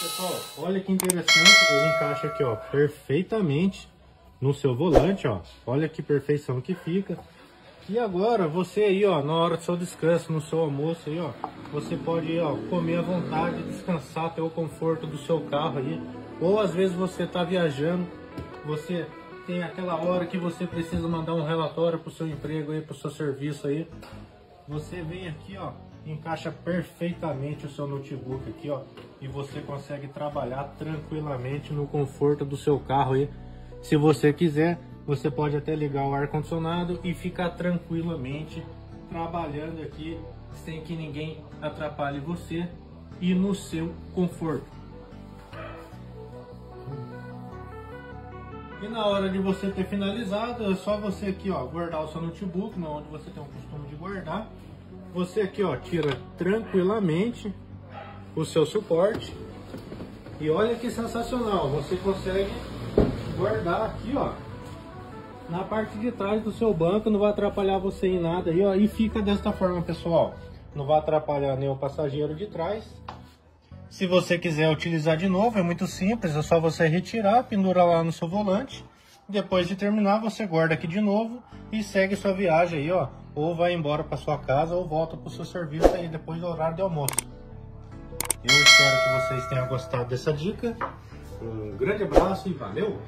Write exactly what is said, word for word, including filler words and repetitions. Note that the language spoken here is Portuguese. Pessoal, olha que interessante, ele encaixa aqui, ó, perfeitamente no seu volante, ó. Olha que perfeição que fica. E agora você aí, ó, na hora do seu descanso, no seu almoço aí, ó, você pode, ó, comer à vontade, descansar, ter o conforto do seu carro aí. Ou às vezes você tá viajando, você tem aquela hora que você precisa mandar um relatório pro seu emprego aí, pro seu serviço aí. Você vem aqui, ó, encaixa perfeitamente o seu notebook aqui, ó, e você consegue trabalhar tranquilamente no conforto do seu carro aí. Se você quiser, você pode até ligar o ar-condicionado e ficar tranquilamente trabalhando aqui sem que ninguém atrapalhe você e no seu conforto. E na hora de você ter finalizado, é só você aqui, ó, guardar o seu notebook, onde você tem o costume de guardar. Você aqui, ó, tira tranquilamente o seu suporte e olha que sensacional, você consegue guardar aqui, ó, na parte de trás do seu banco, não vai atrapalhar você em nada aí, ó, e fica desta forma, pessoal, não vai atrapalhar nem o passageiro de trás. Se você quiser utilizar de novo, é muito simples, é só você retirar, pendurar lá no seu volante, depois de terminar você guarda aqui de novo e segue sua viagem aí, ó, ou vai embora para sua casa ou volta para o seu serviço aí depois do horário de almoço. Eu espero que vocês tenham gostado dessa dica. Um grande abraço e valeu!